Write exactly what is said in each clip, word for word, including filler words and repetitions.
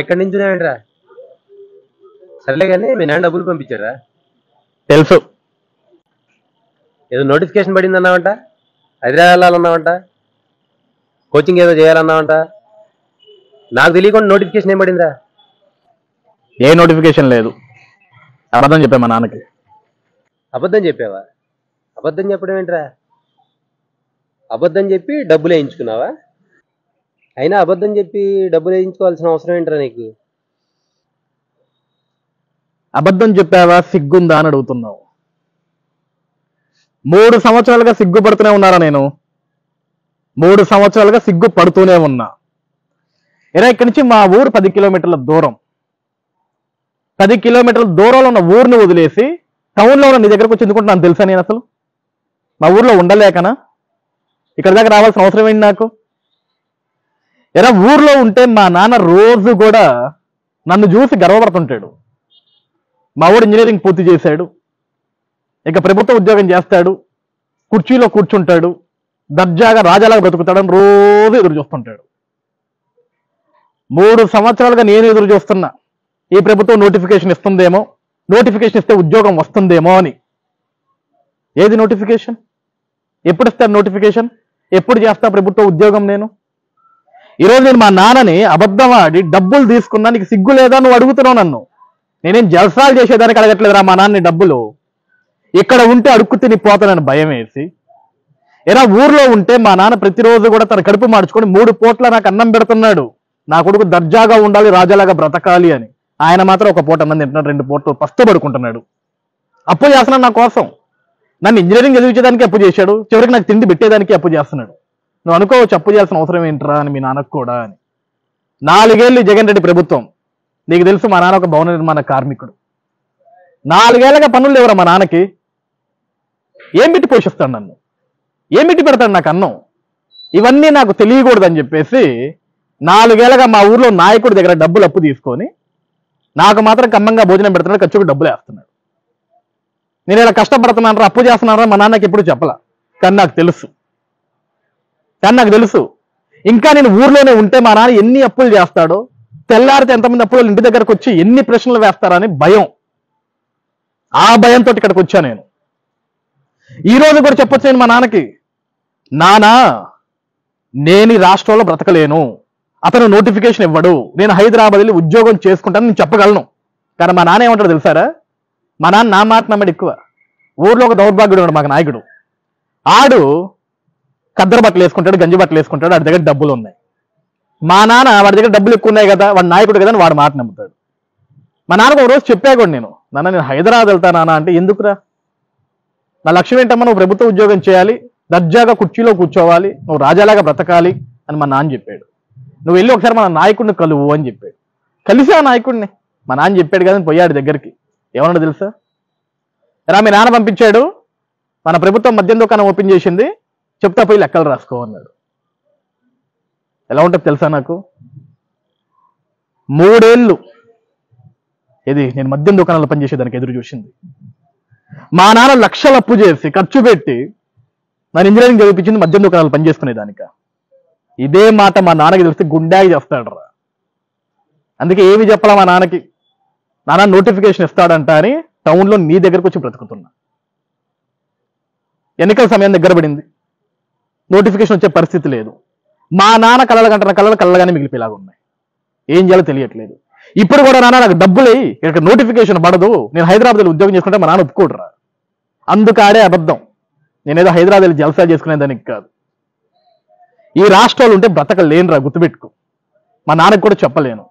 ఎక్కడినుంచున్నాంట్రా సర్లే గాని మీ నాన్న డబ్బులు పంపించారా తెలుసు ఏదో నోటిఫికేషన్ పడింది అన్నావంట హైదరాబాద్ వెళ్ళాలన్నావంట కోచింగ్ ఏదో చేయాలన్నావంట నాకు తెలియకుండా నోటిఫికేషన్ ఏం పడిందిరా ఏ నోటిఫికేషన్ లేదు అబద్ధం చెప్పా మా నాన్నకి అబద్ధం చెప్పావా అబద్ధం చెప్పడం ఏంట్రా అబద్ధం చెప్పి డబ్బులు వేయించుకున్నావా అయినా అబద్ధం చెప్పి డబ్బులు వేయించుకోవాల్సిన అవసరం ఏంట్రా నీకు అబద్ధం చెప్పావా సిగ్గుందా అని అడుగుతున్నావు మూడు సంవత్సరాలుగా సిగ్గు పడుతూనే ఉన్నారా నేను మూడు సంవత్సరాలుగా సిగ్గు పడుతూనే ఉన్నా ఎరా ఇక్కడి నుంచి మా ఊరు పది కిలోమీటర్ల దూరం పది కిలోమీటర్ల దూరంలో ఉన్న ఊరిని వదిలేసి టౌన్లో ఉన్న నీ దగ్గరకు వచ్చి ఎందుకుంటున్నాను తెలుసా నేను అసలు మా ఊర్లో ఉండలేకనా ఇక్కడ దాకా రావాల్సిన అవసరం ఏంటి నాకు ఎరా ఊర్లో ఉంటే మా నాన్న రోజు కూడా నన్ను చూసి గర్వపడుతుంటాడు మా ఊరు ఇంజనీరింగ్ పూర్తి చేశాడు ఇక ప్రభుత్వ ఉద్యోగం చేస్తాడు కుర్చీలో కూర్చుంటాడు దర్జాగా రాజాలాగా బ్రతుకుతాడని రోజు ఎదురు చూస్తుంటాడు మూడు సంవత్సరాలుగా నేను ఎదురు చూస్తున్నా ఈ ప్రభుత్వం నోటిఫికేషన్ ఇస్తుందేమో నోటిఫికేషన్ ఇస్తే ఉద్యోగం వస్తుందేమో అని ఏది నోటిఫికేషన్ ఎప్పుడు ఇస్తారు నోటిఫికేషన్ ఎప్పుడు చేస్తా ప్రభుత్వ ఉద్యోగం నేను ఈరోజు నేను మా నాన్నని అబద్ధం ఆడి డబ్బులు తీసుకున్నా నీకు సిగ్గు లేదా నువ్వు అడుగుతున్నావు నన్ను నేనేం జల్సాలు చేసేదానికి అడగట్లేదురా మా నాన్నని డబ్బులు ఇక్కడ ఉంటే అడుక్కు తిని పోతానని భయం వేసి ఏరా ఊర్లో ఉంటే మా నాన్న ప్రతిరోజు కూడా తన కడుపు మార్చుకొని మూడు పూట్ల నాకు అన్నం పెడుతున్నాడు నా కొడుకు దర్జాగా ఉండాలి రాజాలాగా బ్రతకాలి అని ఆయన మాత్రం ఒక పూట అన్నం తింటున్నాడు రెండు పూటలు పస్తు పడుకుంటున్నాడు అప్పు చేస్తున్నాడు నా కోసం నన్ను ఇంజనీరింగ్ చదివించేదానికి అప్పు చేశాడు చివరికి నాకు తిండి పెట్టేదానికి అప్పు చేస్తున్నాడు నువ్వు అనుకోవచ్చు అప్పు చేయాల్సిన అవసరం ఏంట్రా అని మీ నాన్నకు కూడా అని నాలుగేళ్ళు జగన్ రెడ్డి ప్రభుత్వం నీకు తెలుసు మా నాన్న ఒక భవన నిర్మాణ కార్మికుడు నాలుగేళ్ళగా పనులు లేవురా మా నాన్నకి ఏం పెట్టి పోషిస్తాడు నన్ను ఏం పెట్టి పెడతాడు నాకు అన్నం ఇవన్నీ నాకు తెలియకూడదని చెప్పేసి నాలుగేళ్ళగా మా ఊర్లో నాయకుడి దగ్గర డబ్బులు అప్పు తీసుకొని నాకు మాత్రం కమ్మంగా భోజనం పెడుతున్నాడు ఖర్చుకు డబ్బులు వేస్తున్నాడు నేను ఇలా కష్టపడుతున్నాను అప్పు చేస్తున్నారా మా నాన్నకి ఎప్పుడు చెప్పలా కానీ నాకు తెలుసు కానీ నాకు తెలుసు ఇంకా నేను ఊర్లోనే ఉంటే మా నాన్న ఎన్ని అప్పులు చేస్తాడో తెల్లారితే ఎంతమంది అప్పులు ఇంటి దగ్గరకు వచ్చి ఎన్ని ప్రశ్నలు వేస్తారని భయం ఆ భయంతో ఇక్కడికి వచ్చా నేను ఈ రోజు కూడా చెప్పొచ్చు నేను మా నాన్నకి నానా నేను ఈ రాష్ట్రంలో బ్రతకలేను అతను నోటిఫికేషన్ ఇవ్వడు నేను హైదరాబాద్ వెళ్ళి ఉద్యోగం చేసుకుంటాను నేను చెప్పగలను కానీ మా నాన్న ఏమంటాడు తెలుసారా మా నాన్న నా మాట నమ్మడు ఎక్కువ ఊర్లో ఒక దౌర్భాగ్యుడు ఉన్నాడు మాకు నాయకుడు ఆడు కద్దరు బట్టలు వేసుకుంటాడు గంజి బట్టలు వేసుకుంటాడు వాడి దగ్గర డబ్బులు ఉన్నాయి మా నాన్న వాడి దగ్గర డబ్బులు ఎక్కువ ఉన్నాయి కదా వాడు నాయకుడు కదా అని వాడు మాట నమ్ముతాడు మా నాన్నకు ఒక రోజు చెప్పా కూడా నేను నాన్న నేను హైదరాబాద్ వెళ్తా నాన్న అంటే ఎందుకురా నా లక్ష్యం ఏంటమ్మా నువ్వు ప్రభుత్వ ఉద్యోగం చేయాలి దర్జాగా కుర్చీలో కూర్చోవాలి నువ్వు రాజాలాగా బ్రతకాలి అని మా నాన్న చెప్పాడు నువ్వు వెళ్ళి ఒకసారి మన నాయకుడిని కలువు అని చెప్పాడు కలిసా నాయకుడిని మా నాన్న చెప్పాడు కదా పోయాడు దగ్గరికి ఏమన్నా తెలుసా రా మీ నాన్న పంపించాడు మన ప్రభుత్వం మద్యం దుకాణం ఓపెన్ చేసింది చెప్తా పోయి లెక్కలు రాసుకో అన్నాడు ఎలా ఉంటుంది తెలుసా నాకు మూడేళ్ళు ఇది నేను మద్యం దుకాణాలు పనిచేసేదానికి ఎదురు చూసింది మా నాన్న లక్షలు అప్పు చేసి ఖర్చు పెట్టి నన్ను ఇంజనీరింగ్ చదివించింది మద్యం దుకాణాలు పనిచేసుకునేదానిక ఇదే మాట మా నాన్నకి తెలిస్తే గుండాగి చేస్తాడు రా అందుకే ఏమి చెప్పాలా మా నాన్నకి నాన్న నోటిఫికేషన్ ఇస్తాడంట అని టౌన్లో నీ దగ్గరకు వచ్చి బ్రతుకుతున్నా ఎన్నికల సమయం దగ్గర పడింది నోటిఫికేషన్ వచ్చే పరిస్థితి లేదు మా నాన్న కళలు కంటున్న కళలు కళ్ళగానే మిగిలిపోయేలాగా ఉన్నాయి ఏం చేయాలో తెలియట్లేదు ఇప్పుడు కూడా నాన్న నాకు డబ్బులు ఇక్కడ నోటిఫికేషన్ పడదు నేను హైదరాబాద్లో ఉద్యోగం చేసుకుంటే మా నాన్న ఒప్పుకోడరా అందుకాడే అబద్ధం నేనేదో హైదరాబాద్లో జల్సా చేసుకునేదానికి కాదు ఈ రాష్ట్రాలు ఉంటే బ్రతకలేనురా గుర్తుపెట్టుకో మా నాన్నకు కూడా చెప్పలేను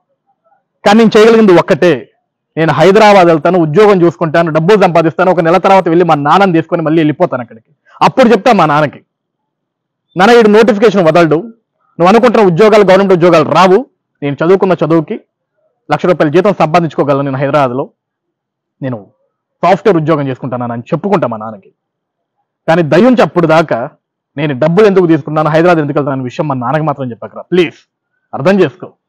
కానీ నేను చేయగలిగింది ఒక్కటే నేను హైదరాబాద్ వెళ్తాను ఉద్యోగం చూసుకుంటాను డబ్బులు సంపాదిస్తాను ఒక నెల తర్వాత వెళ్ళి మా నాన్నని తీసుకొని మళ్ళీ వెళ్ళిపోతాను అక్కడికి అప్పుడు చెప్తా మా నాన్నకి నాన్న వీడు నోటిఫికేషన్ వదలడు నువ్వు అనుకుంటున్న ఉద్యోగాలు గవర్నమెంట్ ఉద్యోగాలు రావు నేను చదువుకున్న చదువుకి లక్ష రూపాయల జీతం సంపాదించుకోగలను నేను హైదరాబాద్లో నేను సాఫ్ట్వేర్ ఉద్యోగం చేసుకుంటాను అని చెప్పుకుంటా మా నాన్నకి కానీ దయ్యుంచి అప్పుడు దాకా నేను డబ్బులు ఎందుకు తీసుకున్నాను హైదరాబాద్ ఎందుకు వెళ్తాను అనే విషయం మా నాన్నకి మాత్రం చెప్పకరా ప్లీజ్ అర్థం చేసుకో.